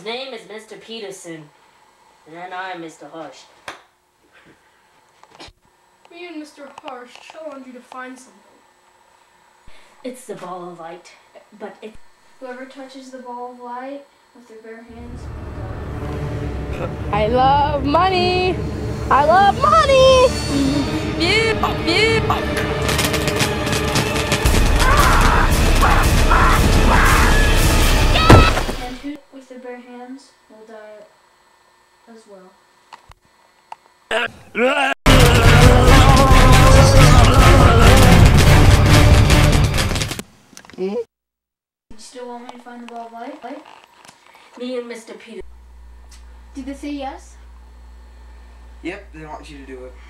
His name is Mr. Peterson, and I'm Mr. Harsh. Me and Mr. Harsh challenge you to find something. It's the ball of light, but it... Whoever touches the ball of light with their bare hands... I love money! I love money! Yeah! Hands will die as well. You still want me to find the ball of light? Me and Mr. Peter. Did they say yes? Yep, they want you to do it.